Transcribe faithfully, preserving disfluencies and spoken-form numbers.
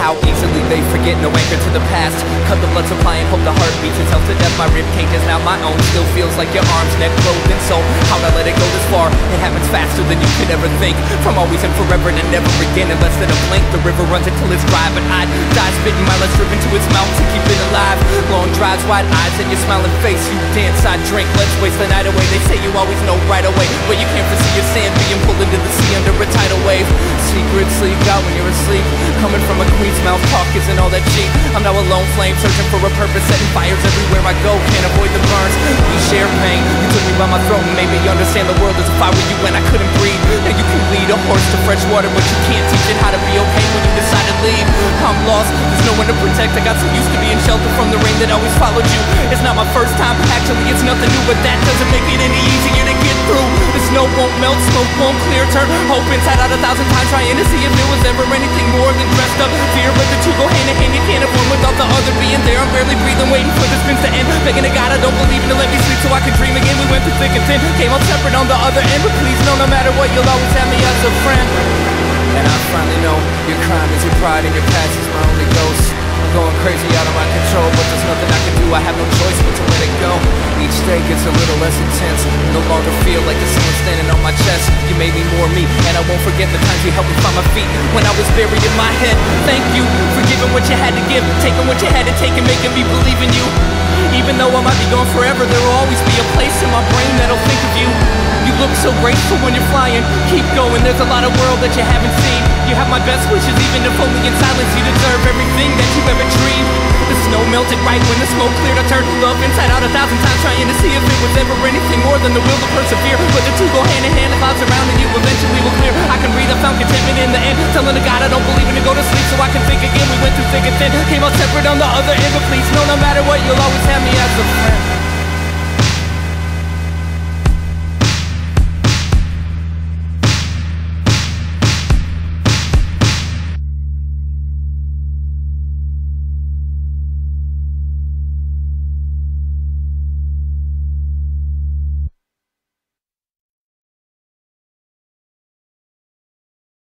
how easily they forget. No anchor to the past, cut the blood supply and hope the heart beats itself to death. My ribcage is now my own, still feels like your arms, neck, clothed in soul. How'd I let it go this far? It happens faster than you could ever think. From always and forever to never again, in less than a blink. The river runs until it's dry, but I'd die spitting my last drip into its mouth to keep it alive. Long drives, wide eyes, and your smiling face. You dance, I drink, let's waste the night away. They say you always know right away, but you can't foresee your sand being pulled into the sea under a tidal wave. Secrets leak out when you're asleep, coming from a queen's mouth, talk isn't all that cheap. I'm now a lone flame, searching for a purpose, setting fires everywhere I go, can't avoid the burns. We share pain, you took me by my throat and made me understand the world as if I were you and I couldn't breathe. Now you can lead a horse to fresh water, but you can't teach it how to be okay when you decide to leave. I'm lost, there's no one to protect, I got so used to being sheltered from the rain that always followed you. It's not my first time, actually it's nothing new, but that doesn't make it any easier to get through. The snow won't melt, smoke won't clear, turn hope inside out a thousand times, trying to see if there was ever anything more than dressed up fear. But the two go hand in hand, you can't have one without the other being there. I'm barely breathing, waiting for the spins to end, begging to God I don't believe in to let me sleep so I can dream again. We went through thick and thin, came out separate on the other end, but please know no matter what you'll always have me as a friend. And I finally know your crime is your pride and your past is my only ghost. I'm going crazy out of my control, but there's nothing I can do, I have no choice but to let it go. Each day gets a little less intense, no longer feel like there's someone standing on my chest. You made me more me, and I won't forget the times you helped me find my feet when I was buried in my head. Thank you for giving what you had to give, taking what you had to take and making me believe in you. Even though I might be gone forever, there will always be a place in my brain that'll think of you. You look so grateful when you're flying, keep going, there's a lot of world that you haven't seen. You have my best wishes, even if only in silence. You deserve everything that you've ever dreamed. The snow melted right when the smoke cleared. I turned love inside out a thousand times, trying to see if it was ever anything more than the will to persevere. But the two go hand in hand, the clouds around and you eventually will clear. I can breathe, I found contentment in the end, telling the God I don't believe in to go to sleep so I can think again. We went through thick and thin, came out separate on the other end, but please know no matter what